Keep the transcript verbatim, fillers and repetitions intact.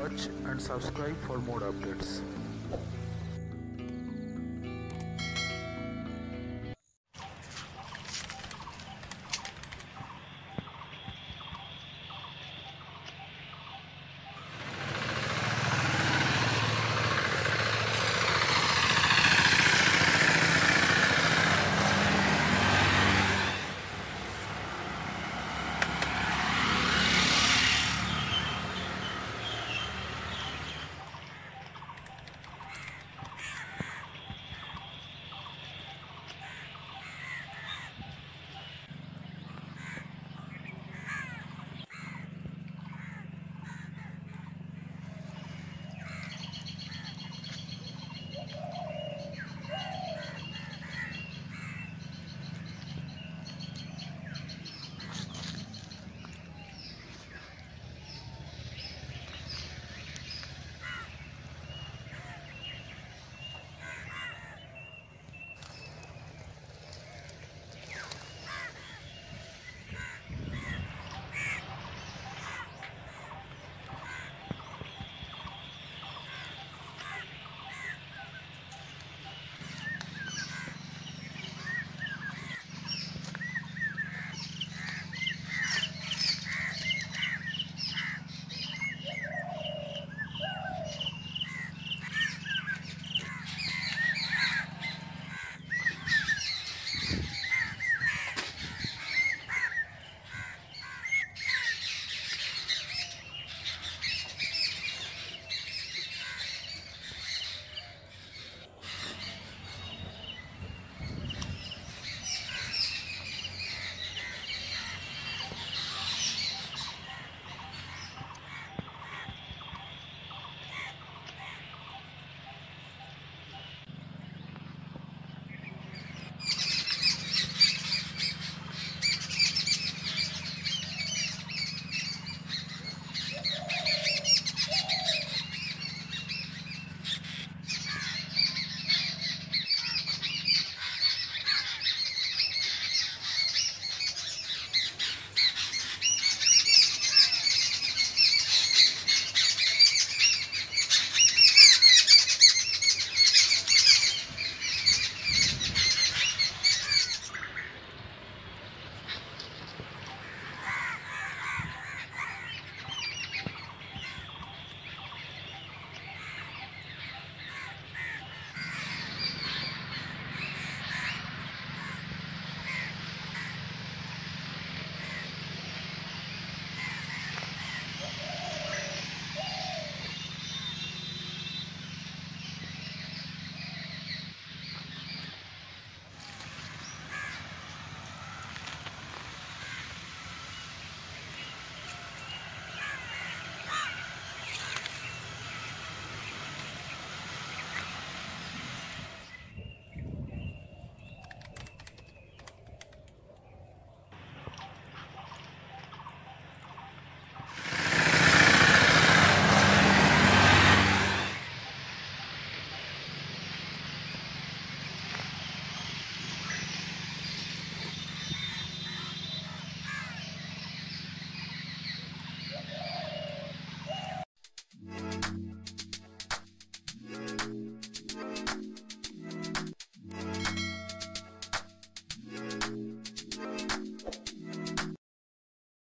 watch and subscribe for more updates.